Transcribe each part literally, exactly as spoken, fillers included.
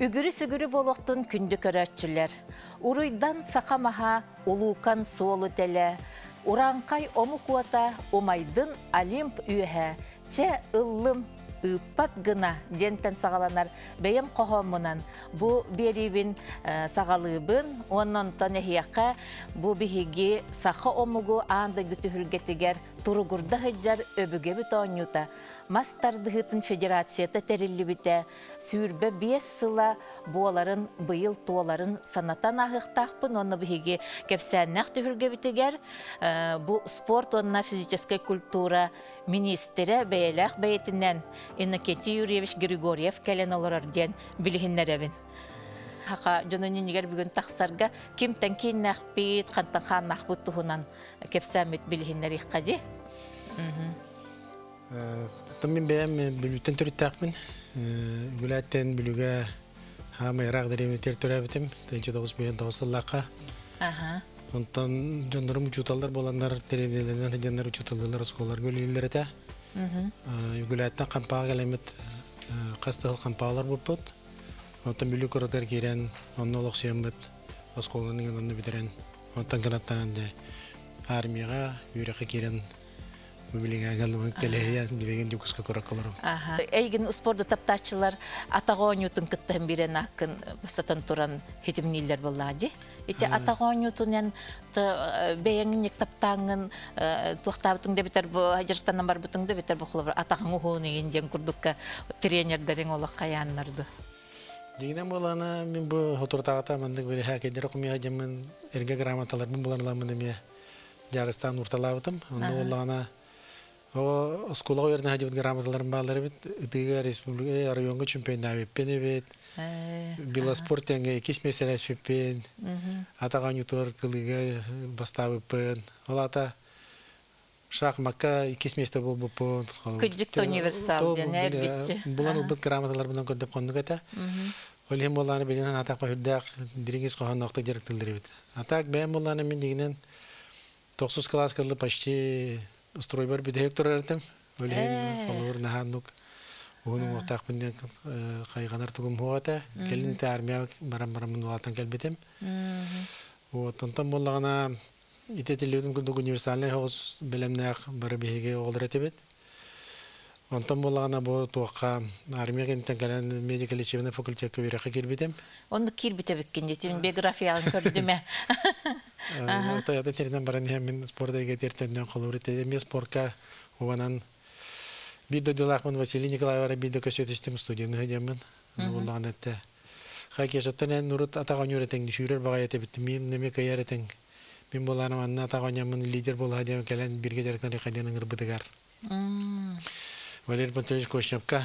Ügürü-sügürü boloktun kündük örötçüler. Uruydan sakamaha, ulukan sol ötele. Urankay omukuata, umaydın alimp ühe. Çe ıllım, ıppat gına denten sağalanar. Beyim kohomunan bu beribin e, sağalığıbın, onun tanehiyaka bu bihigi sakı omugu ağında gütühülgetiger. Turugurda hıccar öbüge bitonyuta. Масстардыгытын федерацията териллибите, сүүрбе биес сыла буоларын быйыл туоларын санатан ахыктахпын, онны биһиги кепсэннах түһүлгебитигер, бу спорт онна физическая культура министрі бэйлэх бэйтиннэн Иннокентий Юрьевич Григорьев кэлэн олорор диэн билиһиннэребин. Хака жонунинигер бүгүн тахсарга кимтен кийиннэхпит, хантан хааннахпыт туһунан кепсэмит билиһиннэрихкади. Tamim benim bülten türü takmin, bülten bülüge ham Irak derim tertüre bitim, teci dokuz bin dokuz allaka. Ondan canlarım uçutallar, bolanlar televizyondan canlar uçutallar, skollar gölüller ete. Bülten kampağa gelemet, kastahal kampağalar bulup, ondan bülük orada giren, onun olakşıyam bit, skolların yanında bitiren, ondan kanattan de armiga yürek giren. Эйген спорда таптачылар атагонютун кыттан бирен акын сатан туран хетимнилер боллади. Эти атагонютунен бэйэнгинник таптаңын туактабытың да битер бу ажыртаннан барбытың да битер бу кылып атагың угунеген ден курдукка тренерлерин олок каяннарды. Дигинен болана мен бу отуртагата мындык бир хакедер кумия жемин эрге грамоталар мен буларла мен эме жарыстан урталабытым. Анда болана O skola uyarın hacıbet gramadaların bağları bit, diğer respublika arayonga çempiyon abi pene bit, bila sport yenge ikis mesela çempiyon, atakan yutor kılıga bastavı pen, olata şak maka ikis mesela bol bopon. Küçük universal dener bit. Bulan ubut gramadalar bundan kurdep kondu kata. Olhem bulanı bilinen atak pahuddak diringiz kohan nokta direktildir bit. Atak ben bulanı min diginen toksuz klas kıldı paşti. Ustroybar bir direktör öğrettim. Öyleyim, kalor nahanlık. Onun ortak binden kayganar tuğum huata. Kelin termiye baram baramın duadan kelbetim. O tantam bollağına itetiliyorum ki doğru üniversiteye hoş belemnek barabihige oğlretibet. Ondan bollağına bu tuğka armiye kentten gelen medikal işçilerin fakülteye kuvvetli kirbetim. Onu kirbitebek kendisi. Biografiyi gördüme. Ата я терден баранья мен спортдеге терден колорите мен спортка ованан бидо дулахман Василий Николаевич бидо көсөтүштүм студияны жемин булганатта хакежаттан нурут атаган юретен дишүрөр багаяты битти мен неме каяретен мен буланым анна атаганмын лидер болган келен бирге жарактан кайданын гырбытыгар Валерий Пантович Кошапка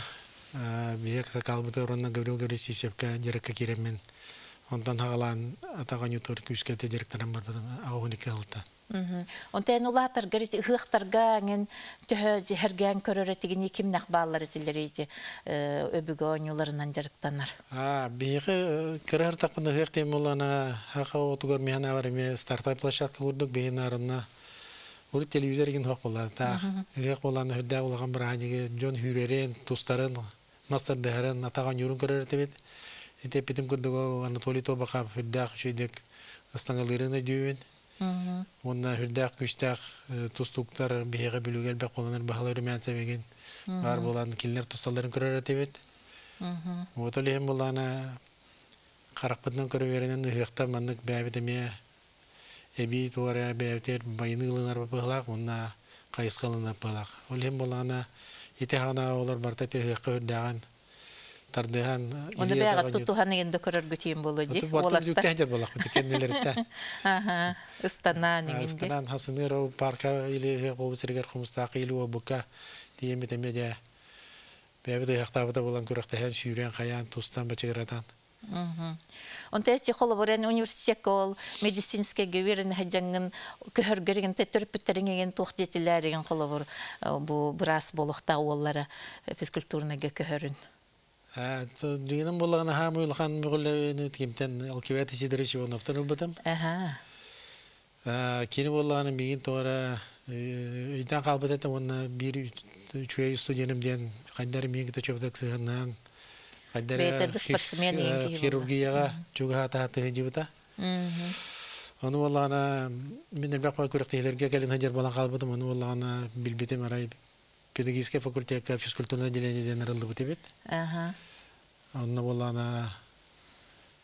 биек сакалбытырына Гаврил Грисевка дирекка киремен Ondan hagalan atağın yutur küskete direktörüm var bana ağını kaldı. Ondan ulatır garip hıhtar gangın tüh hergen köröretigini kim nakballar etileriydi öbüge oyunlarından direktörler. Ah bir karar takımda hıhtım olana haka otugar mihana var mı startup plaşak kurduk bihinarına ulu televizyonun hakbolan ta hakbolan hırda olan brahaniye John Hürer'in tostların master dehren atağın yurun köröretibit. İşte pitim kurduğu Anatoly Tobak'a hırdak şeydik ıstangalarına düğün. Onunla hırdak güçtak tostuklar biheğe bülügel bak olanlar bahalı rümen sevegin. Var bulan killer tostaların kırarı tebet. Otolu hem bulana karakpıttan kırı verenen hıhtan manlık beyabitemiye ebi tuara beyabiter bayını ılınar bapıhlak onunla kayıska ılınar bapıhlak. Olu hem bulana itihana olar bartati hıhkı hırdagan. Onu beyaz tutuhan yende karar götüyüm buladı. Vartan çok tehcir bulak mıdır kendilerinde? Aha, istanan yine. İstanan hasinler o parka ile o sırgar kumstak ile o buka diye mi temizce beyaz da hafta da bulan kuraktahan şüren kayan tostan bacıgratan. Onda hiç kolaboran üniversite kol, medisinske gevirin hacangın köhörgerin tetrpütteringin tuhtiyetilerin kolabor bu bras bolukta oğullara fiskültürne köhörün. Düğünün bulağına hamur ilhan müğüllevini kimden alkıveti sidirişi o noktan ılbıdım. Kini bulağının bir gün doğru üyden kalbet ettim. Onunla bir üçüye üstü denimden, kandarım yengide çöptek sığından, Adala chirurgia juga tahat hijibta. أنا والله أنا من البقاء كورقتي لرجع قال إن هجر بلان قلبه تمن والله أنا بالبيت مراي بدقيس كيف أقول تيا كافيس كل تونة جلنا جدنا رضو بتبيت. أها. أنا والله أنا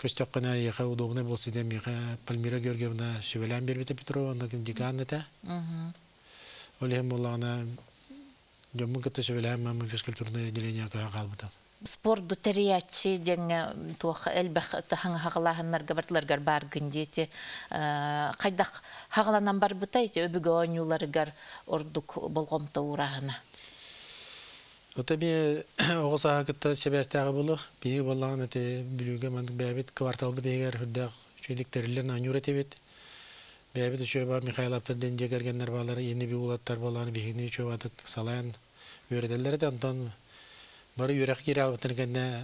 كشتقنا يخاو دوبنا بوسيدم يخا بالميرا جورجنا شبلان بالبيت بترو أنا كنت جكان نتا. أها. ولهم والله أنا جم ممكن تشبلان ما ما فيس كل تونة جلنا كه قلبه تام. Спорт до терячи деньга тух эльбах таханга хаглахан наргабат ларгар баргиндите хайдах хагланан барбутайте обиганью ларгар ордук болгом таурахна. Отаби огсага кта себестага булу бир балланы те билүгө мандык бабит квартал бидегер худдак чөйликтерлер нанюретебит бабит чөйба Михаил Аптырден жегергендер балар эни би улаттар баланы бигини чөбатык салаян өрөдөлөрдөн тон Baru yurah kira terkena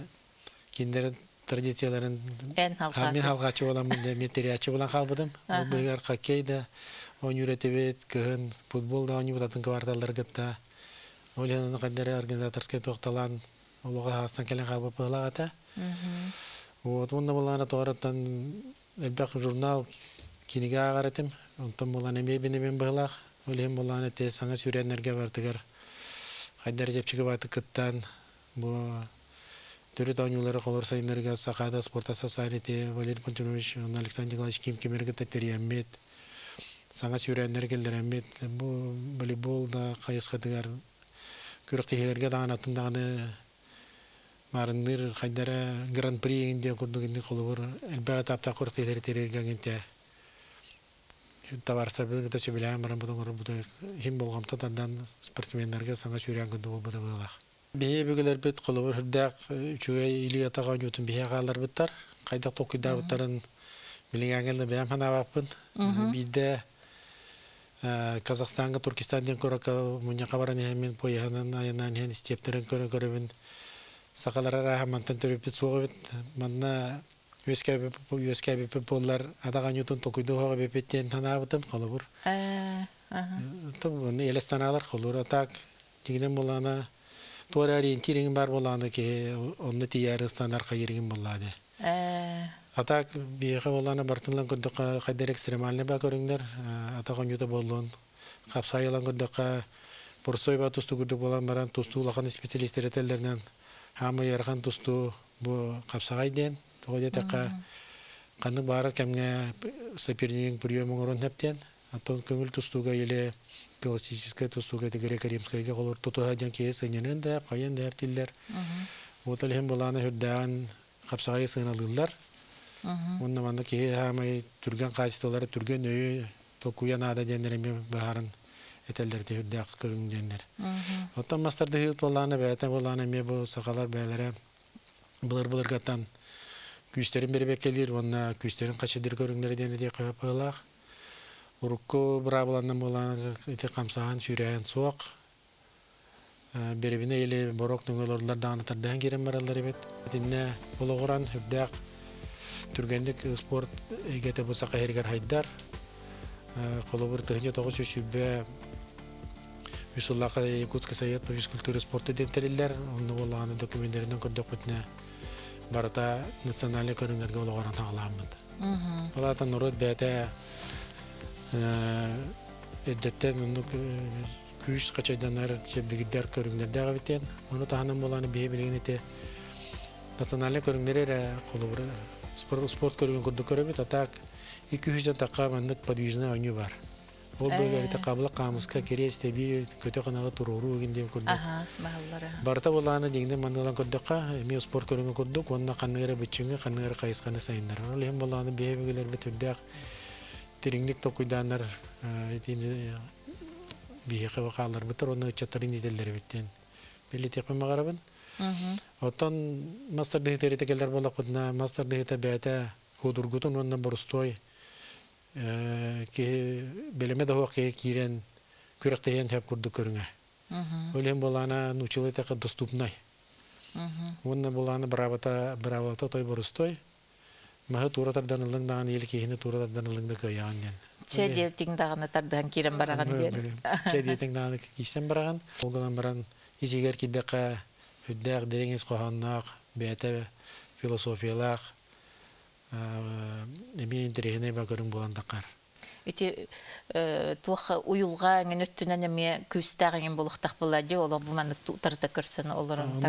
kinder tradisional dan kami hal kacau dalam materi kacau dalam hal betul. Obyek kaki dah, orang T V kehan football dah orang berdatang ke warta largat dah. Oleh itu kadar organisator sekitar talan Allah hasan kelang hal berpelah kata. Waktu mana mula nak orang tan elbak jurnal kini agaratem untuk mula nembi bini berpelah. Oleh mula nanti sangat suria energi bertegar. Kadar jepci kebat ketan. Бо дөрөт аңулары колорса энергия сахада спорт ассоциациясы Валерий Пунтунович, Александр Николаевич ким кимерге тәтериәммет. Саңа сүрәннәр келдерәммет. Бу волейбол да кайсыга дигәр күрәктәләргә да анатындагы марынныр хайдара гран-при инде күрдегенне кулыбыр. Әлбәттә апта күрәктәләр тәрергәнгә. Таварса белгә тә сөйләм, бу бу һәм булган татардан спортсменнәргә саңа сүрәнгә дә булды. Бие бүгелер бит кулы хурдак үчүгэй илия таган ютун бие калар биттар кайда токида биттарын билгенге бем ханабын биде Казакстанга Туркистандын корака мунья кабаран мен поянан аянан хен стептерин көрө көрөбүн сакалара рахматтан төрөп бит сугып манна үскебе үскебе пепонлар атаган ютун токидога бепеттен танабытым калыбыр э аха тобун элестаналар кулура так дигенен булана Тора ориентирин бар боланы ке онны тиярыстан арка ерген болады. Атак бейхе боланы бартынлан күрдіқа қайдар экстремальны ба көріңдер. Атаған юта болуын. Қапса айылан күрдіқа бұрсой ба тұсту күрдік болан баран тұсту ұлақан специалистер әтелдерінен. Хамы ярған тұсту бұ қапсағай ден. Тоғыде тәқа қанық бары кәмге сопернигін приемің ұрын әптен. Аттон көңіл тұстуға еле классическая тустуга греко-римская колор тутуга жанке сынынын да кайын да аптиллер. Вот алем буланы худдан капсагай сыналдылар. Онда манда ки хамай турган качтылары турган өй токуянада дендерме баарын этелдерде худда көрүн дендер. Оттан мастерде худаланы байтан буланы ме бу сакалар бәйләре булар-булар каттан күчтерин бербеккелер, онда күчтерин качыдыр көрүннәр дендер кайпалар. Урукко брабыланнан болан эти камсаган сүрәен суак беребине эле борок төңөлөрлөр даанытардан керем баралар эбет. Динне улугуран хөддак түргендик спорт эгете болса кайргар хайдар. Колобур тыгы тогуз сүбө Юсуллака Якутский совет по физкультуре спорта дентеллер, аны болгон документтеринен көрдөк бүтүнө барата националдык көрүнөргө улугуран тагыламыт. Алатан урут бета Эддеттен күш қачайданар бігіддер көріңдердегі бітен. Оны тағынан боланы бейе білгенете националын көріңдерері қолыбыр спорт көріңін күрді көрімет. Атақ екі жүзден таққа мәндік подвижіне өңі бар. Ол бөгәрі тақабылы қамысқа кересте бей көте қанаға тұрғыру өгенде көрдік. Барта боланы дегенде маңдылан көрдіққа әме спорт көріңін көрдік. Онына қаныңғары бітчіңі қаныңғары қайысқаны сайындар. Ол ең боланы бейе бігілер бітірдіқ. Териңдик токуйданнар этени бихе вакалар битер оны чаттарын иделлер биттен. Белли текпен магарабын. Отон мастер дегетер текелер болдық бутна мастер дегете бәйте худургутун оннан борустой ке белеме да хоққа кирен күректеген тап күрді көріңе. Олен болана нучылы тақы доступнай. Оннан болана бравата бравата той борустой. Мага туратардан ылдыңдаган элкени туратардан ылдыңды көйгәндән. Чәдиев тиңдаган тардан кирен бараган дир. Чәдиев тиңдаган кисен бараган. Олган баран изегер кидәкә, үдәк дәрәңез каһаннак, бәйті философиялар әмейін дірігіне бәгірін боландақар. Эти туха уйылга генөттүнән эме күстәгән булыктак булады, олар бу мәндә тутырта көрсәне оларын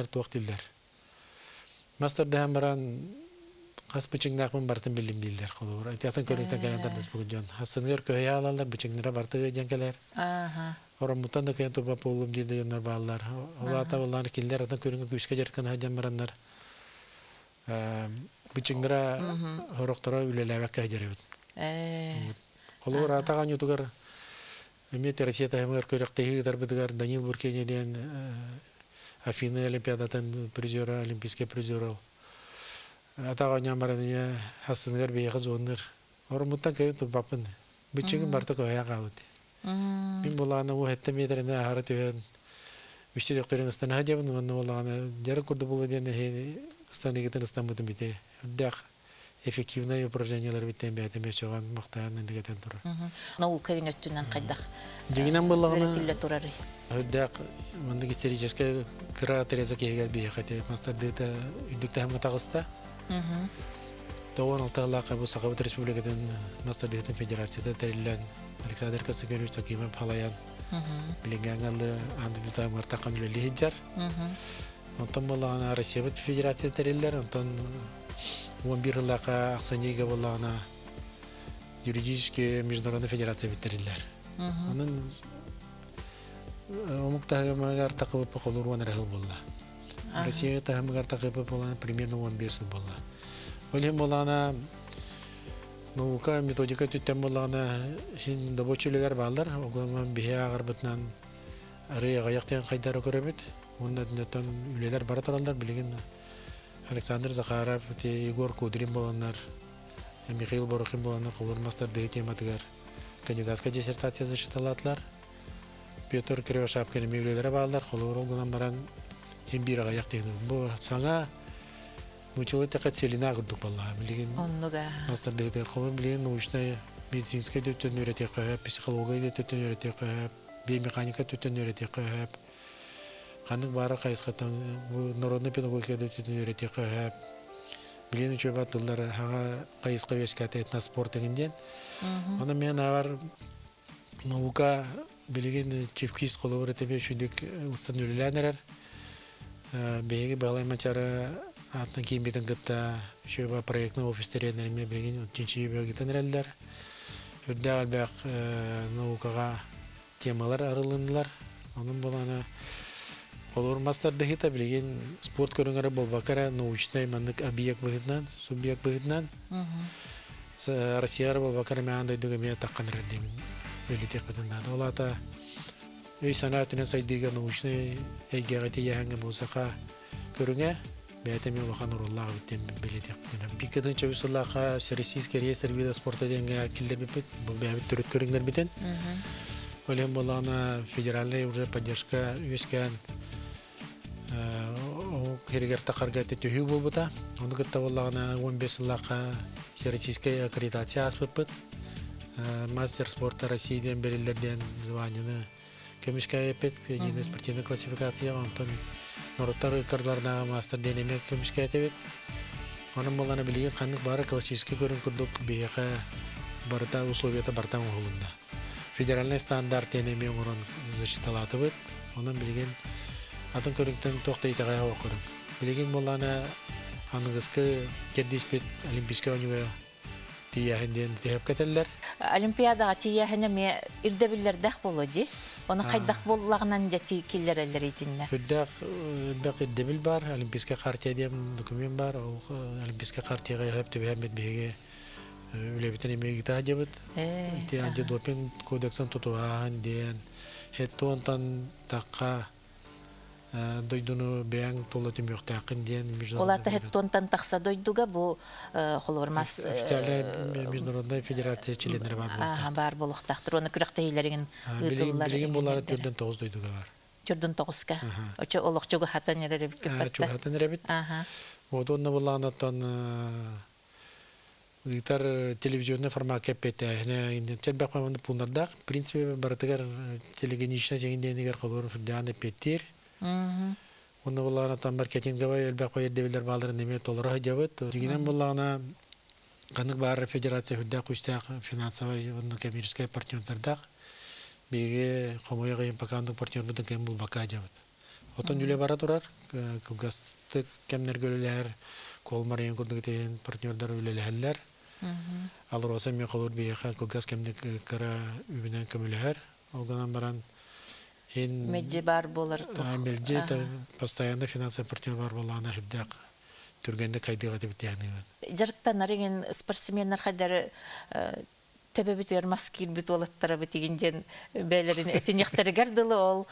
тартып. Мастер Дэмран, Хаспичинг Нахман Бартин Билим Билдер, Холлор, и Тиатан Корриктан Калентар Деспугджон. Хасанвер Кохиалалар, Бичингнера Бартин Джанкалер. Орамутанда Кентупа Полум Дидайонар Баллар. Олата Валлар Киллер, Атан Корриктан Кушкаджар Канхаджан Мараннар. Бичингнера Хороктора Улелева Кахджаривит. Холлор, Атаган Ютугар, Мити Ресета Хемлер Корриктахи, Дарбидгар, Данил Буркенеден, Афины олимпиадатын призера, олимпийский призерал. А тағы нямарыны астынгар бейгіз оныр. Орымыттан көйінтіп бапын. Бүтчіңін барты көйя қалыды. Мен болағына өйтті метріне ағары түйен. Үште декторен ұстанаға жабын, оның болағына жары күрді болы дені ұстанығытын ұстан бұтын біте. Үрдәқ эффективна упражнениялар біттен бәйтіме шоған мақтағын әндігетін тұры. Наукавин өттінен қайдақ. Дегінен болағына Үрдәк мұнды гистерическі күра тәрезі кейгер бейі қате. Мастарды еті үйдікті әмі тағыста. Тоғын ұлтағыла қабы Сақабыт Республикадың Мастарды еті федерацияда тәрелілен Александр Касыгенович Акимов Палаян білінген қалды аңды дүті әмі артақан үлелі хеджар. Онтан болағына Россия бұт федерация тәрелілер. Онтан он бір ұлақа Ақсанеге болағына юридически международны федерация біттерелілер. Оның Омуктағы мәңгар тақыбып қолыр он рәхіл болды. Россияға тағымығар тақыбып боланы примерно он бес ұл болды. Өлім болағына науқа методика түттен болағына дабочелігер бағылдар. Оғылымын бейе ағыр бұтынан әрі ғаяқтен қайдары көріп өт. Оның әдінеттен үлелер бара тұралдар. Білген Александр Захаров, Егор Кудрин боландар, Михаил Борохим боландар, қолырмастар дегі тематығар. Кандидатқа диссертация защиталатылар. Петр Кривошапка немейлері бағалдар, қолығыр олғынан баран ембираға яқтығын. Бұл саңа мүтілі тәқат селіне ағырдық балаға білген. Онныға. Мастар дегдер қолығыр білген научнай медицинскай төттен өреті қойып, психология төттен өреті қойып, беймеханика төттен өреті қойып, қандық бары қайысқаттан народны педагогика төттен өреті қойып, білген үші батылдар аға қайысқа өскәті этна спорт егінден. Оны мен авар наука Белеген чепкис қолуыры тәбе үшіндік ұлыстан өліләнірер. Бейгі бағылай мәчәрі атын кейін бетін күтті үшеуі проектінің офистері әніріме білген үшінші бөгетін әрелдер. Үрді әлбәқ наукаға темалар арылындылар. Оның боланы қолуыр мастарды хита білген спорт көріңірі болбақара научнай мәндік объект бұғытынан, субъект бұғытынан. Россияры болбақара мәңдой дүгіме таққанырар деймін. Великих потенциалов. Олата, и санат у нас идига научный, и гарантии яханга музыка, курунья, беятеми улахану руллах витем великих потенциалов. Пикадун чавис улаха, сервисийский реестр вида спорта деньга киллебипет, беявит турит куруньер битен. Олем была на федеральная уже поддержка юскан. Хиригар тахаргати тюхю был бута, он говорит, была на умбес улаха, сервисийская аккредитация аспект. Мастер спорта Россияден берілдерден званиені көмішке әйіпет, еңді спортивны классификация, онтын нұрыттар ұйқарлардағы мастер денеме көмішке әйтебет. Оның боланы білген қандық бары классическі көрін күрдік бейеқі барыта ұсловиеті бартан ұғылында. Федеральный стандарт денеме ұңырын защиталаты бұд, оның білген атын көрінктен тоқты етіғай оқырын. Білген боланы анығысқы кердейспет олимпийске өнеге тияһенден тиһеп кетелләр. Олимпиадаға тияһене ме ирдәбилләр дәх болады. Оны қайдақ боллағынан дәти килләр әлләр итенне. Күдәк бәқи дәбил бар, олимпийскә хартия дигән документ бар. Ул олимпийскә хартияга һәп төбәмәт беге үлебетене мегитә җебет. Ти антидопинг кодексын тотуган дигән. Хәтта онтан таққа doyduno beyang tolati murtaqin diyen mijdan ola tahetton tantarsa doyduga bu xolormas mijdanday federatsiya çilendir var bu aha bar buluq taqtirona kuraqtaylarigin ötüllar bilgin bolları türden toğuz doyduga var türden toğuzka oça oloqçuga hatanerebit kipatta hatanerebit aha modonna bulanattan gitar televizyonda format kepete ne telbaqmanı bunlarda prinsipi baratigar telegenişna jengdenigar xolor fidan petir Онда буларына там маркетингә бай әлбәттә ядәбеләр балдыр неме толыры җавыт. Дигән буларына канык бар федерация һәдә кустак финансовый ва коммерция партнерларда биге хомойга импаканды партнерларда кем бул бака җавыт. Отон юле бара турар, кылгастык кемнәр гөлләр, колмарен күрдегән партнерлар үлеләләр. Алар оса мен калыр бие кылгас кемнәр кара үбенән көмөләр. Алдан баран Меджибар болар тох. Меджита постоянно финансовый партнер бар болана хибдак. Тургенде кайдыга деп тегенибен. Жарыкта нареген спортсменнер кайдары тебебитер маскир бит олаттара битигенден бейлерин этинектер гардылы ол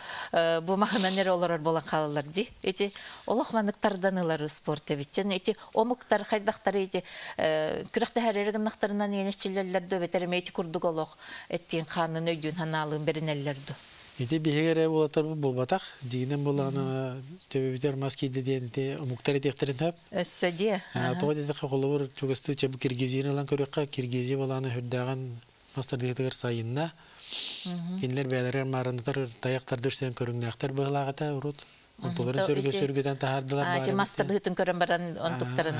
бу махананер олар бола калалар ди. Эти олохмандыктарданылар спорт тебитен эти омуктар кайдактар эти күрөктө хәрерген нактарынан енеччилерлер дөбетер мейти курдук олох эттин ханын өйдүн ханалын беренелерди. Ити бигере булатар бу болбатак, дигенен буланы төбөтөр маски дегенде муктар дегтерин тап. Эсседе. А тоди дикка колор чөгөстү чеб Киргизиялан көрөккө Киргизия баланы хөддөгөн мастер дегетер сайынна. Кинлер бәйләре марындыр таяктар дөштөн көрүнгәктер баглагата урут. Онтолар сөргө сөргөдөн тахардылар бар. А мастер дегетин көрөн баран онтуктарын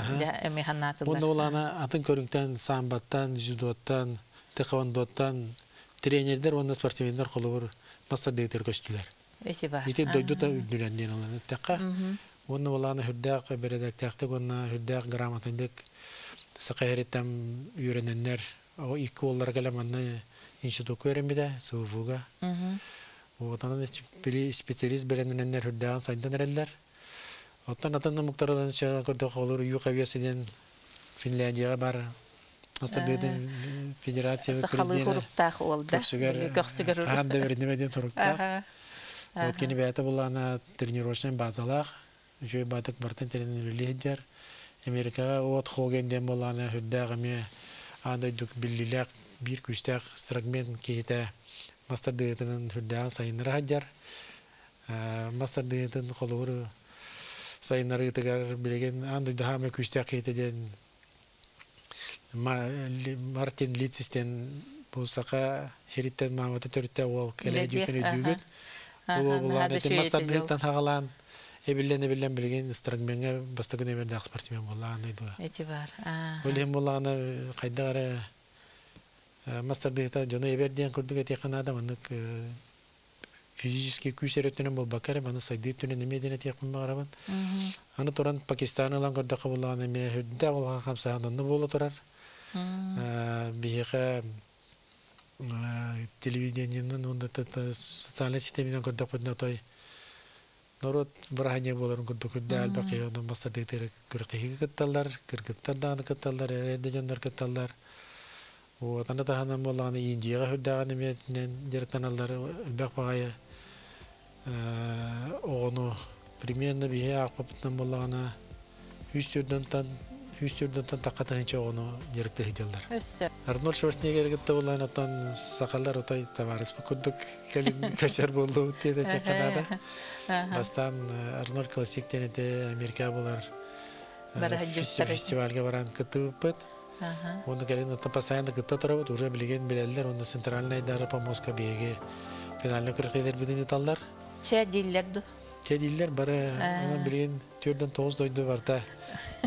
механаттылар. Буны уланы атын көрүнгтөн самбаттан, дзюдоттан, тэквондоттан тренерлер, онда спортсмендер колор Мастер дегетер көстүләр. Эсе бар. Ите дойду та үдүләндән алган такка. Онны буланы хөрдәк берәдәк тактык, онны хөрдәк грамотандык сакайреттәм үрәнәннәр, о ике оллар каламанны институт көрәмидә, суфуга. Отанны специалист белемнәннәр хөрдәк сайдан рәлләр. Оттан атанны муктардан чара көрдә халыр юк авиасыдан Финляндияга бар. Асабедин федерация президенти Сахалыктах олда. Көрсөгөр. Анда бир немеден туруктах. Вот кини бета булана тренировочный базалар, жой батык бартын тренерлер. Америкага от хогенден булана худдагыме андай дук биллилек бир күчтәк фрагмент кейте мастер диетенин худдан сайынраҗар. Мастер диетен холуры сайынры тегәр билеген андай дәһәме күчтәк кейтедән Мартин Литстен булсака Héritan маматы төрттә ул келәҗе кенә дүгәт. Ул булган мастерлыктан хагалан, эбеллене белән белгән инструментга баста генә бердә спортсмен булган иде. Эти бар. Ул һәм булганы кайдагы мастерлыкта җаны бердән күрдүгә текән адамлык физически күч әйтүнен бу бакара маны сайды төне немедене текән багарабан. Аны туран Пакистанлан гөрдә кабулганы мәһүддә булган хамсаһынны була торар. Биһе телевидениенин онда социаль сетебинен көрдө коднатой народ брагане болорун көрдө көрдө албакый онда мастер дегетер көрөктеги катталар кыргыттардан катталар эредежондор катталар вот анда таанан болгон индияга хөддөгөн эметинен директорлар албак багая ону примерно биһе акпаптан болгона үстөрдөн Үстүрдөн тантакатан чогону директе хидилдер. Өссө. Арнол Шварценеггерге буланатан сакаллар утай товарыс күндүк келин кашар болду теде Канада. Бастан Арнол классик тенете Америка булар. Фестивальге баран кытып. Ага. Оны келин постоянно кытта турат, уже билген билелер, онда центральный дары по Москва беге финальны кырыктайлар бүтүн таллар. Че диллерди. Че диллер бары оны билген төрдөн тогуз дойду барта.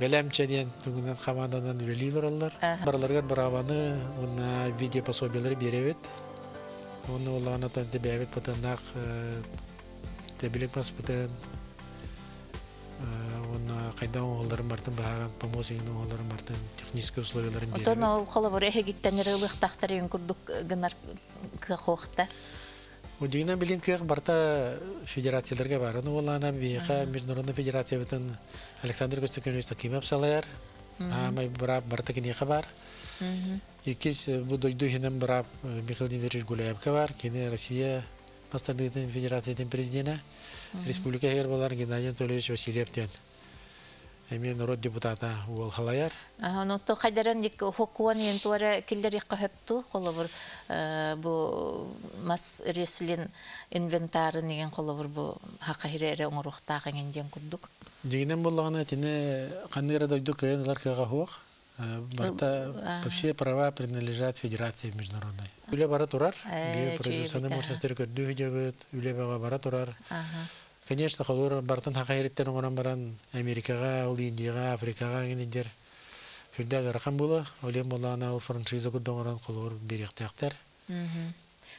Белемче ден түгүнөн командадан үлелилерлер. Барларга барабаны, уна видео пособиялары беребет. Уну улана тантып беребет, потанак тебелек маспытын. Уна кайда оңолдорун бартын бааран, помосиңин оңолдорун бартын технический условияларын беребет. Отон ол колобор эхегиттенер ылык тактарын курдук гынар кыхокта. Удигина билин кег барта федерацияларга бар. Ну улана биха международный федерация бетен Александр Костюкенович Акимов салар. А май бара барта кини хабар. Икис бу дойду хинем бара Михаил Юрьевич Гулеев бар. Кини Россия Настоятель Федерации Президента Республики Ербалар Геннадий Анатольевич Васильевтен. Имею народ депутата Уолл Халаяр. Но то хадерен дик хокуани интуаре киллери кахепту холовер бо мас реслин инвентарь ниген холовер бо хакахире унгрухтахан гендиан курдук. Дигинем боллагана тине ханира дойдук ен ларкагахуах. Барта все права принадлежат федерации международной. Улеба баратурар, биопроизводственный мощности рекордую делают. Улеба баратурар. Конечно, холор бартан хакайриттен уран баран Америкага, Индияга, Африкага гендер. Филда гарахан була, улем болана ул франшиза кудон уран холор бирехтактер.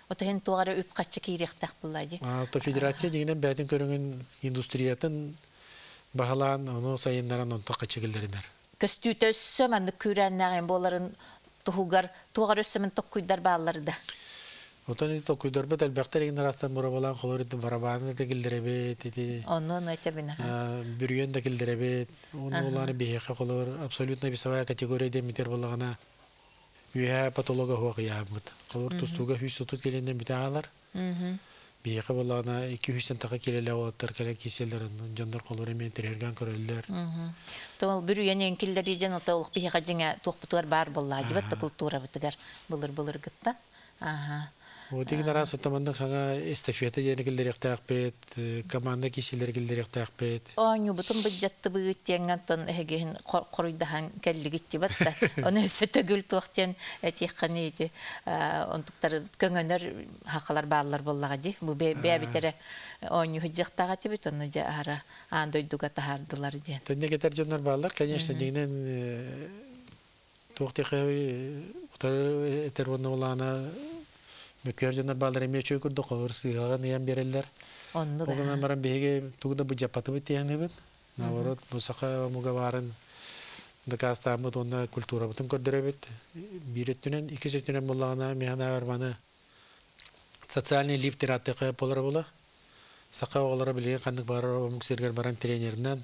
Отын туара үпкачы кирехтак булады. Ата федерация дигенен бәтин көрүнгөн индустриятын баһалан, аны сайыннаран онтакка чегилдердер. Костюте сэмэн күрэннэрэн боларын тухугар тугары сэмэн токкуйдар баалларда. Отони токкуйдар бет албакта леген растан мурабалан холоридин барабаны тегилдеребе тети. Онун айтабина. Бүрүен тегилдеребе. Онун уланы бехе холор абсолютно бисавая категория демитер боллагана. Үйе патолога хуакыябыт. Холор тустуга хүч тутут келенден битаалар. Бехе боллагана эки жүздөн така келеле болоттар келе киселдерин жондор колору менен терген көрөлдөр. Тол бүрүенен киллерден отолук бехе жеңе токпутур бар болла деп атта культура битигер булыр-булыр гытта. Аха. Вот дигин арасы тамандан хага эстафета жеңилдер яктак бет, команда киселдер килдер яктак бет. Оңу бутун быжатты быттен аттан эгин коруйдан келлигит деп атта. Аны сөтөгүл токтен этиканы эти онтуктар көңөнөр хакалар баалар боллагы. Бу бебитере оңу жактага тебит аны ара андойдуга тахардылар ден. Тенге кетер жөнөр баалар, конечно, дигинен токтехи утары этервону улана Мөкөрдөнөр балдар эме чөйкүрдө кылырсыган ян берелдер. Онду да. Огынан баран беге тугда бу жапатыбы теңнебет. Наоборот, бусака мугаварын дакастамы тонна культура бутун көрдөрөбөт. Биреттүнөн эки сөтүнөн буллагана механа барманы. Социальный лифтератты кайполар була. Сака оглары билген кандык барар мөксергер баран тренерден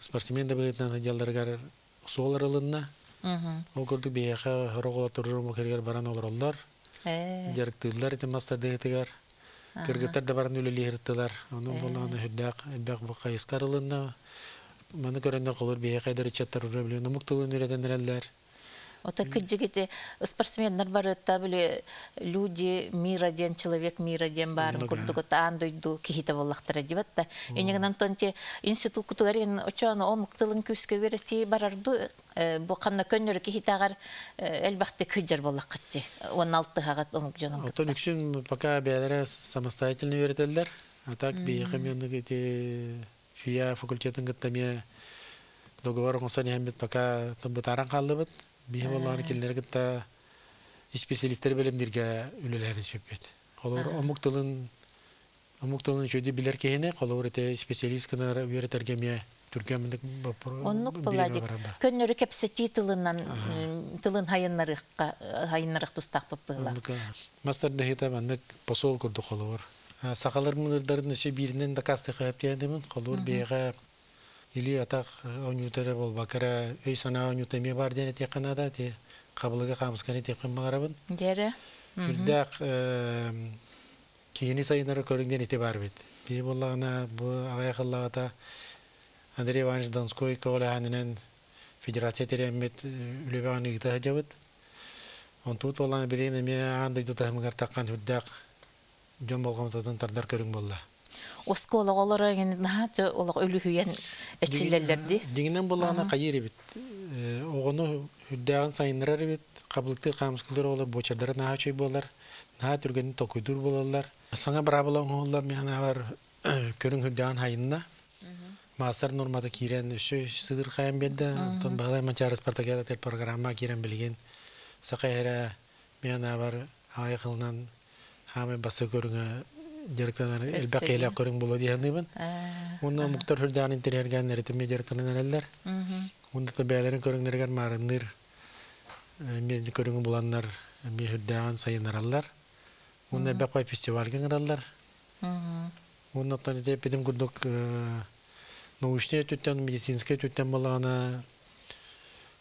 спортсмен да бетен жалдаргар соларылына. Мм. Ол көрдү беге рого туруу мөксергер баран олорлар. Директорлар эти мастады этигар, кыргыттар да баран үлеле хирттылар. Анын боланы хидак, бак бакка искарылына. Маны көрөндөр колор бие кайдар чаттар үрөлө нумуктылын үрөдөнөрөлөр. Ота кыджигите спортсмендар бар табылы люди мира ден человек мира ден барын курдугот андойду кихита боллактыра деп атта. Энегинен тонте институт кутугарин очону омуктылын күскө берти барарду бу канда көннөр кихитагар элбакты кыжар боллакты. он алты хагат омук жанын. Ота үчүн пока беалер самостоятельно верителдер. А так бие коммунитети фия факультетин гыттаме договор консани хамбет пока табытаран калдыбыт. Бихваллар киллергетта специалисттер белемдерге үлелерин сөппет. Алар омуктылын омуктылын чөйдү билер кене, алар эте специалист кына үйрөтөргө ме түркөмүндүк бапро. Оннук балади көннөрү кепсе титулунан тилин хайыннарыкка хайыннарык тустак баппыла. Мастер дегете мандык посол курду алар. Сакалар мындардын се биринен да касты каптендим, алар беге или атак онютере бол бакара үй сана онютеме бар дене те канада те кабылга камсканы те кыммарабын дере күлдак кийини сайынары көрүнгөн эти бар бит бе боллагана бу агай кыллагата Андрей Иванович Донской колаанынын федерация теремет үлөбаны тажабыт он тут боллаган бирине мен андай тутамгар таккан күлдак жөн болгон тодан тардар көрүң болла. Оскола олар ген нахат олар үлүһүен эчилерлерди. Дигинен булгана кайыр бит. Огону үддәгән сайыннар бит. Кабылты камыскылар олар бочардар нахачый болар. Наха түргәнне токуйдур булалар. Саңа барабылан олар мена бар көрүн үддәгән хайынна. Мастер нормада кирен өсө сыдыр хайын берде. Тон баглай мачар спартакиада тел программа кирен билген. Сакайра мена бар айгылнан хаме басы көрүнгө директорлар элбакыла көрүн боло дегендебин. Мунда муктар хурдан интерьерген ретме директорлар. Мунда табияларын көрүнгөргөр марыныр. Мен көрүнгө булгандар мехирдан сайынаралар. Мунда бакай фестиваль генералдар. Мунда тажде педим курдук научный түттөн медицинский түттөн балана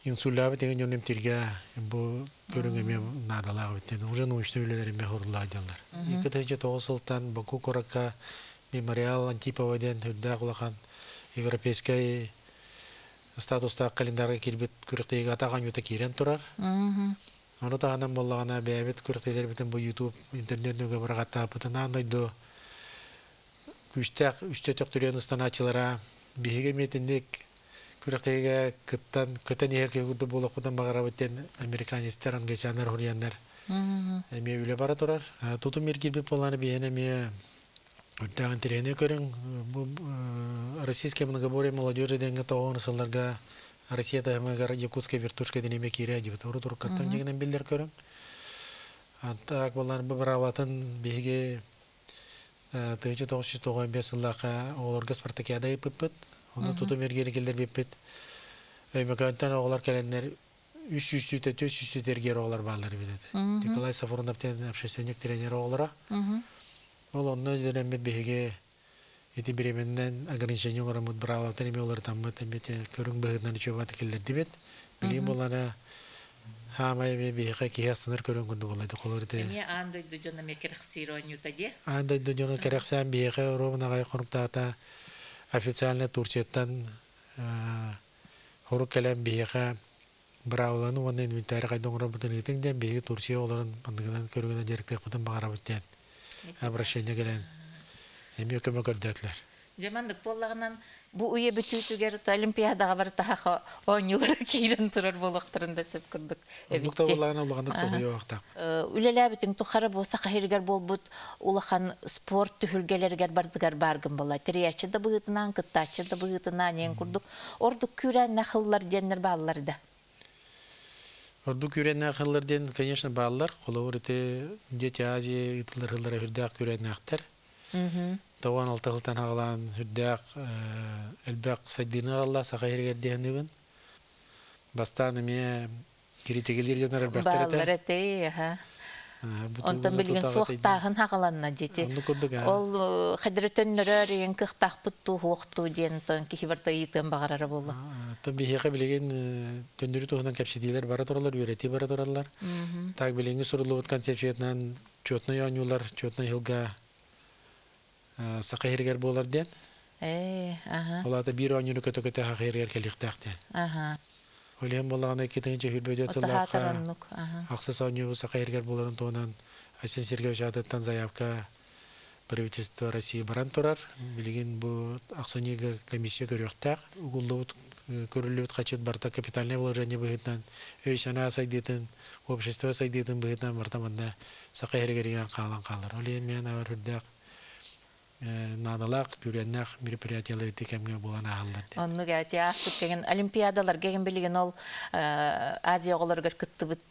инсулявит, я не умею тирга, бо курунга меня надалавит, но уже научные люди меня хордладилар. И когда я то осылтан, баку корака мемориал антиповоден, туда кулахан европейский статус так календарь кирбит куртега тахан ютакирен турар. Он это нам была на беевит куртега битен бо YouTube интернет нюга брагата, потому надо до куштег куштег турян станачилара бегеметинник Курактега кеттан кеттан яркий гуд болок потом багаравитен американистер англичанер хориянер. Мне виле бараторар. Тут у мирки бы поланы биене мне там интернет корен российские многоборье молодежи деньги то он солдага Россия там гора якутская вертушка деньми киряди вот уротур кеттан деньги билдер корен. А так поланы бабараватан биеге ты что то что то имеется лака олоргас партакиада и пипет. Onu tutum ergelikler bipet, mekânten ağlar kelenler üst üstü te üst üstü terger ağlar bağlar bide. Diklay saforunda biten abşesenik trener ağlara. Olan ne dönem bihge, eti biriminden agrinçenin ağlara mut bravo tenimi ağlar tamma temete körün bahından çoğuvat keller dibet. Bilim olana hamay bir bihge ki hastanır körün kundu bolaydı kolorite. Niye anday dojona mekerxsiron yutadi? Anday dojona kerxsan bihge orom nagay konumtata. Официально Турциядан хорукалем биега браулану ванне инвентарь кайдонгра бутенитен дем биеги Турция оларын мандыгынан көргөне жерктек бутен багарабыттен обращение келен эми көмө көрдөтлөр. Жамандык боллагынан бу уе бүтүүтүгөр олимпиадага бартаха он жылга кийин турар болоктурунда сөп кырдык. Эбитте боллаган алгандык согуя вакта. Үлелер бүтүн тухары болса кайыргар болбут, улахан спорт түһүлгелергер бардыгар баргын болла. Триячы да быытынан, кыттачы да быытынан эң курдук. Ордук күрөн нахыллар денер балларда. Ордук күрөн нахыллар ден, конечно, баллар, колорите дети Азия итлерлер хүрдак күрөн нахтар. طبعاً التقطن هالان هداق الباق سدينا الله سخير جديه نبن بس تاني مية كريتي كلير جنر الباق ترتاح. أنت بلين سوق تاهن هالان نجتي. أول خدرتن نراري ينكح تخبطه وقته جنتن كهبرتي تنبغر ربلا. تبي هيك بلين تندرتو هنا كبشديلر برادر الله ويرتي برادر الله. تاك بلين يسرد لوت كنسيفيتنا جوتنا يانيولر جوتنا هيلجا. سقهيرجر بولردين. إيه. أها. والله تبيرو أني نكتو كتها خيرجر كليختاختين. أها. واليوم والله أنا كتير جهيل بديت الله خا. أخصص أني سقهيرجر بولرن تونان. أحسن سيرجع شهادة تنزايابكا. بريتيست روسيا برانتورار. بليجين بو أخصني كميسية كليختاخ. وقولوت كورلوت خشيت برتا كابيتالنا بولرجني بهتن. إيش أنا سعيدتن. وبشيستوا سعيدتن بهتن برتا مندنا سقهيرجريان خالان خالر. واليوم أنا أردت. Надалак, күреннах, мероприятиялар текемге болана халдар. Онну гати асып кеген олимпиадалар кеген билген ол Азия оғаларга кыттыбыт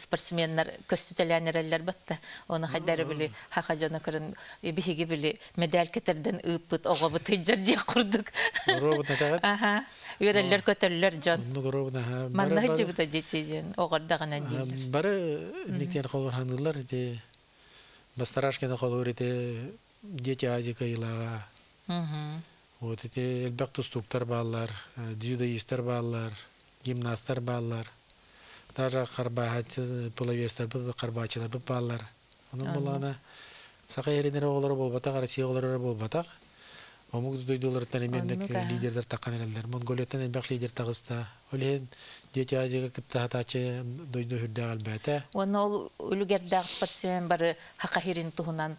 спортсменнер көстүтеләнерләр бетте. Оны хайдары били хакажана кырын бихиге били медаль кетерден ыппыт огыбыт жерде курдык. Робот тагат. Аха. Үрәлләр көтәлләр жан. Манда җибәт җитеген огырдаганнан дигән. Бары диктер халварханлар ди бастарашкене халурите дети Азика илага. Вот эти элбактустуктар баллар, дзюдоистер баллар, гимнастер баллар, даже карбахачы, половестер, карбахачылар баллар. Анын булана сакайренер оголор болбатак, Россия оголор болбатак. Омук дойдулар тенемендик лидерлер таккан элдер. Монголиядан элбак лидер тагыста. Олен дети Азияга кыттаатачы дойду хүрдә албата. Оны ул үлгәрдәг спортсмен бары хакахирин туһунан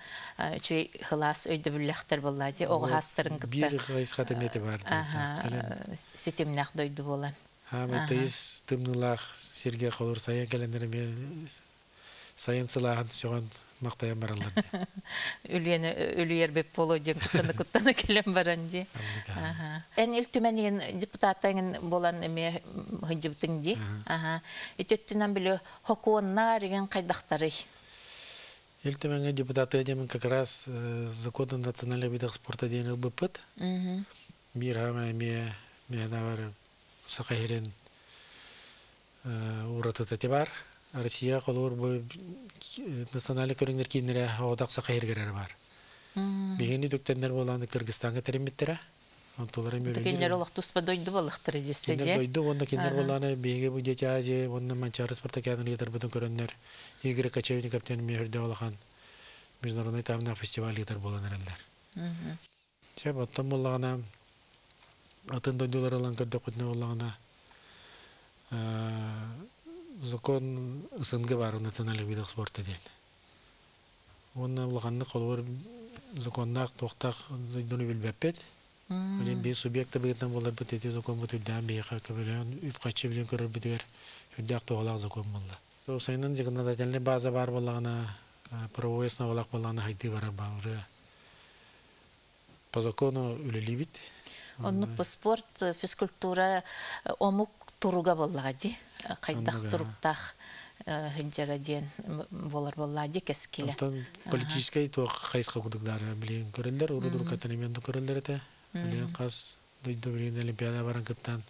чүй хылас өйдә бүлләхтер буллады. Ого хастырын кытта. Бир гайс хатымете бар. Сетемнәх дойду булган. Һәм тез тымнылах Сергей Холор саян календарьме саян сылаһын сөгән мактаян баралды. Үлен үлер беп полодин кыттаны кыттаны келем баранди. Эн элтүмәнен депутаттан булган эме хыҗбытыңди. Аха. Итеттүнән биле хоконнар дигән кайдактары. Элтүмәнгә депутаты дигән как раз закон национальный видах спорта дигән ЛБПТ. Мм. Мирама эме менавар сакайрен э уратыты бар. Россия колор бу националь көрүнгөр кинере одак сакайыргер бар. Бегени төктөндөр болгону Кыргызстанга теремиттере. Кеннеролах тус подойдувалах традиционе. Подойдувалах кеннеролане биеге будетязе, вонна манчарас партакян литер бутон кореннер. Игры качевни каптен миердевалахан. Международный там на фестивале литер боланернер. Че потом волана, атендо дюлара ланкарда кудне волана. Закон сангевару национальный видах спорта день. Вонна воланна колор закон нах тохтах дуни вильбепет. Олимпийские субъекты были там волны бытия, закон был тудам, биеха, кабелян, упрачив линкоры бытир, удяк то волах закон молла. То есть они не когда тянли база бар волана, провоес на волах волана хайти вараба уже по закону улюбит. Он ну по спорт, физкультура, омук туруга воллади, хайдах туруктах. Хенджарадиен волар воллади кескиле. Политическая то хайска кудагдара блин корелдер, уродур катанименду корелдер это. Олег Кас, дойдовлин олимпиада барангаттан,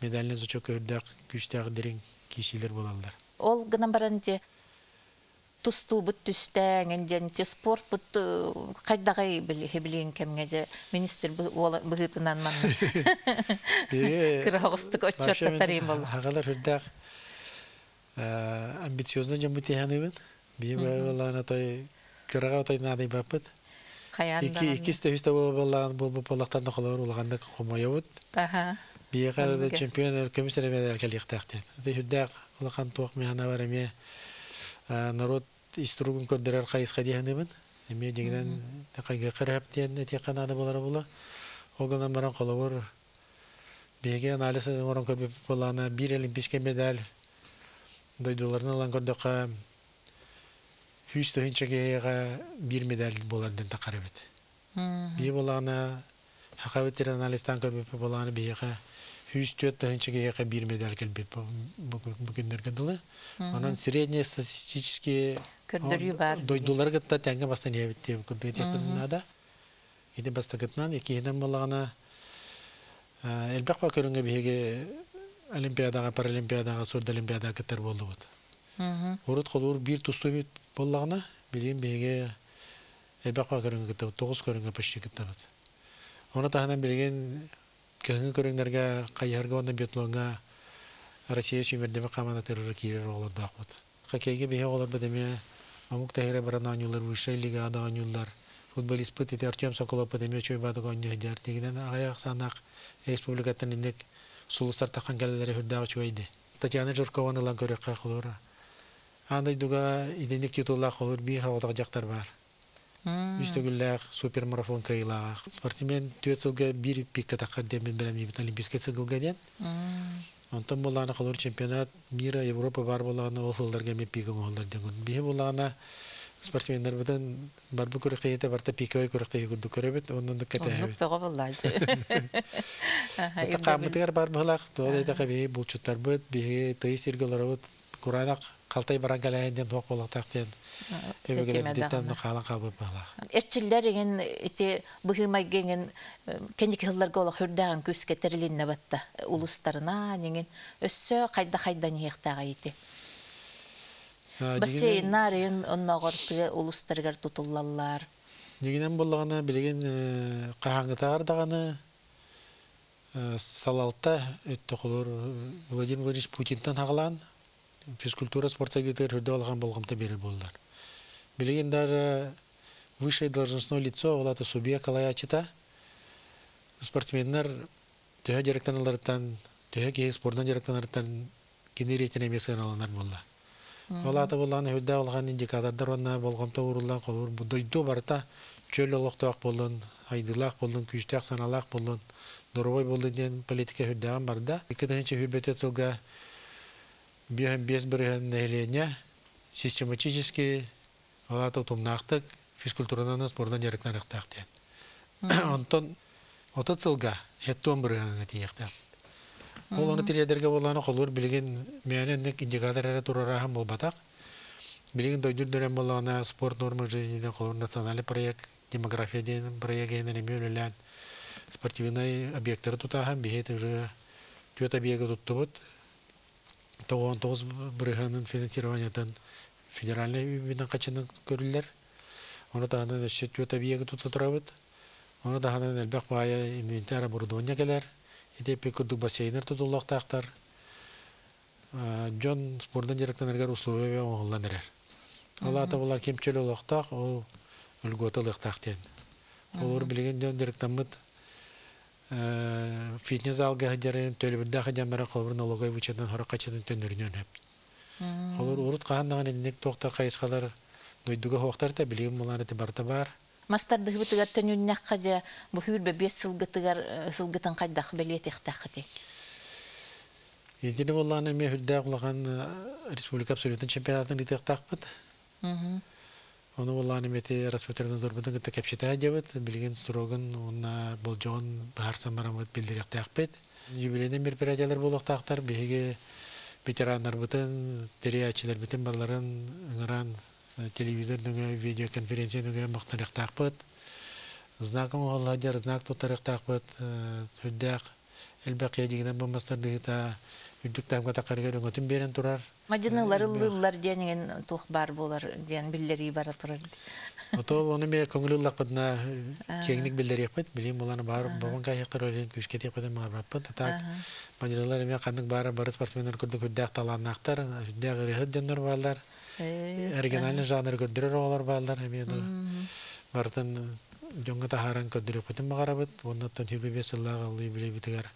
медальный зачок юрдак, кюштяк деринг, кисилер болалдар. Ол гынан баранте тусту бут тустен, генде спорт бут кайдагай билин кемгеде министр быгытынан ман. Кырагыстык отчетта тарим бол. Агалар юрдак амбициозно жамбыты ханыбын, бие балана той кырага той надай бапыт. Кисте хиста болболлан болболлактан нохолор улганда комоябыт. Аха. Биегада чемпионер комиссар медаль келиктактен. Дехүддак улган тоок механа бареме народ истругун көрдөрөр кайыс кадиянебин. Эме дегенен кайга карап тиен теканада болар була. Огандан баран колор биеге анализин орон көрбөп болана бир олимпийский медаль дойдуларына лан көрдөкө Hüste hinçegeğe bir medal bolardan takarıbet. Bir bolana, hakikaten analistan kalbip bolana bir ha, Hüste hinçegeğe bir medal kalbip bugünler kadar. Onun seriyne statistikçi dolar katta tenge bastan yevitti, kudret yapın nada. İde bastan katnan, iki hidem bolana, elbette bakırınca bir hege olimpiyada, paralimpiyada, surda olimpiyada katar boldu. Orada kalır bir tustu bir bollağına bileyim beyge elbakba körüngü kitabı, dokuz körüngü peşte kitabı. Ona tahından bilgen köngü körünglerge, kayarga onda biyotlonga Rusya'ya şümerdeme kamana terörü kirer oğlar dağ bud. Hakeyge beyge oğlar bedeme amuk tahire baran anyular, Vişay Liga'da anyular, futbolist pıt eti Artyom Sokolov bedeme çöy badık anyu hidar. Degiden ayağı sanak Respublikatın indek suluslar takkan kalelere hürdağı çöydi. Tatyana Jurkova'nın lan körü kakılır. Андай дуга иденек титулла холур бир хавада жактар бар. Үстөгүлләр супермарафон кайла. Спортсмен төрт жылга бир пикка такыр демен белем бит олимпийский циклга ден. Антан буланы холур чемпионат мира, Европа бар буланы олларга мен пик оллар деген. Бие буланы спортсменнер бүтән бар бу күрәк ете барта пикәй күрәк күрдү күрәбет, ондан да кәтә. Нуктага буллачы. Ата камытыр бар булак, тода да кәби булчуттар бит, бие тәйсергәләр Куранак калтай барангалайден тоқ болақтақтен эбегелеп дитанны қалан қабып балақ. Эрчиллер деген эти быгымай кенген кенек хылларга олақ үрдәгән күз кетерилен нәбатта улустарына деген өссө қайда-қайдан яқтага ете. Бассейннарын оннагыр улустарга тутуллалар. Дегенен буллагына билеген қаһаңы тагырдаганы салалтта өттө кулур Владимир Владимирович Путинтан хаглан. Физкультура спорт сайтыдыр хүрдө алган болгомто берил болдар. Билеген даже высшее должностное лицо олаты субъект алай ачыта. Спортсмендер төһө директорлардан, төһө кей спорттан директорлардан генеретине месен аланар болла. Олаты болланы хүрдө алган индикатордор онна болгомто урулган колур будойду барта чөлөлөктөк болдон, айдылак болдон, күчтөк саналак болдон, доробой болдон деген политика хүрдөгөн барда. Экинчи хүрбөтө жылга Беем без бригаднеления систематически олаты тумнактык физкультуранан спорттан жарыктарыктак ден. Онтон ото цылга хеттон бригадына тиекте. Ол аны тиледерге боланы колур билген меянендик индикаторлары турара хам болбатак. Билген дойдүрдөрөн болана спорт нормы жизнинин колур националдык проект, демография деген проектин элемелерин спортивный объекттер тутаган бейет уже төтө бейге туттубут. Тогон тогуз бригадынын финансированиядан федеральный бюджеттен качаны көрүлөр. Аны таанын шөтө табиеге туту турабыт. Ona da hanen elbek baaya inventara burdunya geler. İde pek kudu basayner tutullah tahtar. John spordan gerekten erger uslubu ve onunla neler. Allah tabular kimçeli olaktah o ulgotalık tahten. Olur bilgen John direkten mıt fitness algı hıcaren töle bir daha hıcamera kalburun alogay vüçeden hara kaçeden tönürünün hep. Olur urut kahandan ennek doktor kayıskalar doyduga hoğtar da bilgen bunlar eti barta var. Мастерды хватает тянуть нахкадя, бухир бебе силгатгар силгатан кадах белет ихтахати. Единого лана мне худак лаган республика абсолютно чемпионатный тахтахпат. Он его лана мне те распределено дорбатан где капчитая девят, билген строган он болжон барсамарамот билдер тахпет. Юбилейный мероприятиялар болох тахтар биге битера нарбатан терячи нарбатан балларан наран. Телевизор, видеоконференция, махтарих тахпат. Знаком Алладер, знак Тутарих тахпат, Худдах, Эльбек, я дигнам, мастер дигита, Юддук тахпата карьеру, готим берен турар. Мадина ларлар деньген тухбар болар ден, биллери бара турар. Ото он име конгрул лахпат на кегник биллери хпат, билим улана бар, баванка хекаролин кюшкет хпат мабрапат. Так, мадина лар име ханник бара бара спортсменер курдук Худдах талан нахтар, Худдах рихат джаннур валдар. Оригинальный жанр кодировалар балдар, именно. Бартон Джонга Тахаран кодирует, потом магарабет, он на тот юбилей села, юбилей битгар,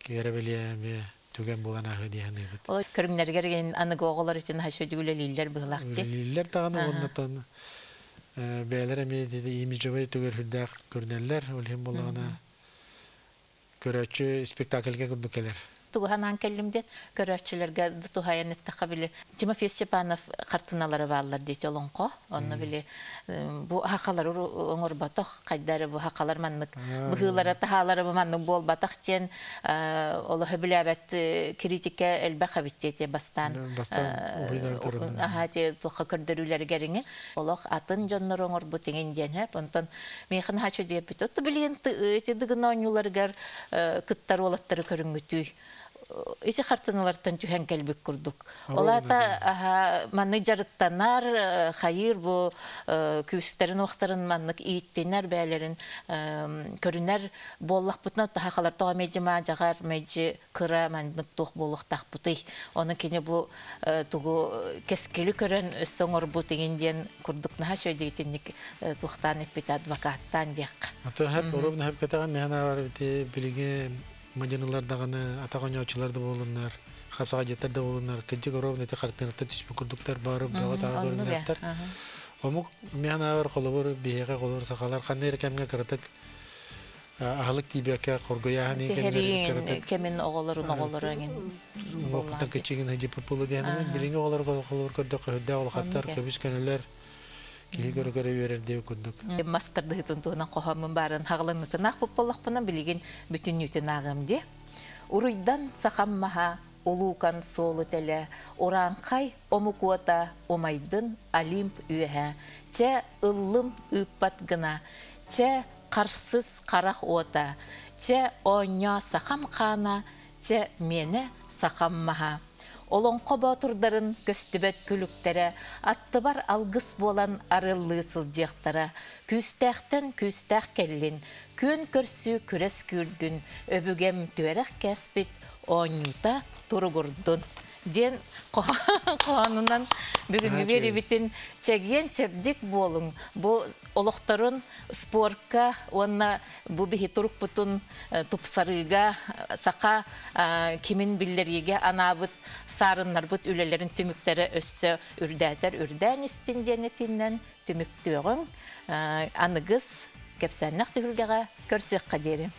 кирабелия мы тугем была на ходиане. Вот криминальгерген, она говорила, что на что дюля лиллер беглахти. Лиллер тагана он на тон, беллер мы имиджевые тугер худак курнеллер, улим была на короче спектакль курду келлер. Туганан келимде көрәчеләргә дутуһаян иттәкъә биле. Тимофей Степанов картиналары баллар дите лонко. Онны биле бу хакалар оңор батак кайдары бу хакалар маннык. Бу елларда тахалары маннык бол батак тен Аллаһы биләбәт критика әлбәхә биттете бастан. Ахате тоха кердерүләргә риңе. Аллаһ атын җаннар оңор бу теген дигән. Онтан мехин хачу дип тотты билен тидигнанюларга кыттар олаттыры көрүнгүтү. Эти картиналардан түһән кәлбек күрдүк. Олата манны жарыктанар, хайыр бу күстерин вакыттарын маннык иттенер бәйләрен көрүнәр боллак бутна тахалар тога медима жагар меди кыра маннык тох боллак тахпыты. Аны кине бу тугу кескеле көрән соңор бу дигәндән күрдүк наһа шәй дигәнлек тохтан эпит адвокаттан дик. Ата һәм урыбны һәм катаган мәгънәләр билеге Мадиналарда гана атаган очыларда булганнар, хапсага җиттәрдә булганнар, кенче горовны тәкъдимтә төшүп күрдүктәр барып, бавата гөрнәттәр. Омук мәгънәләр калыбыр, бигә калыр сакалар кандай рәкәмгә киратык. Аһлык тибәкә кургыя һәм икәннәр кемен огылларын огылларын. Вакытта кечеген һәҗеп булды дигән билеңә огыллар калыр күрдек, һәдә ул хаттар көбеш көннәр. Yegor Grigoryev diye kurduk. Master diye tuntuğuna kohamın barın haglanı tanak popallah bana bilgin bütün yutun ağamdi. Uruydan sakammaha ulukan solu tele orankay omukuata omaydın alimp ühe. Çe ıllım üppat gına. Çe karsız karak ota. Çe onya sakam kana. Çe mene sakammaha. Олон қобатырдарын көстібет күліктері, аттыбар алғыс болан арылы сылдияқтары, күстәқтін күстәқ келін, күн көрсі күрес күрдің, өбігем төрәқ кәспет, оңыта тұры күрдің. Ден қоғанынан бүгін бері бітін чәген чәбдік болың. Бұл олықтарын спорқа, онына бұл бігі тұрық бұтын тұпсарыға, сақа кемін білдерге анабыт сарынлар бұт үлелерін түміктері өссі үрдәтер үрдән істенден етінден түміктіғын анығыз кәпсәннақ түгілгеға көрсек қадері.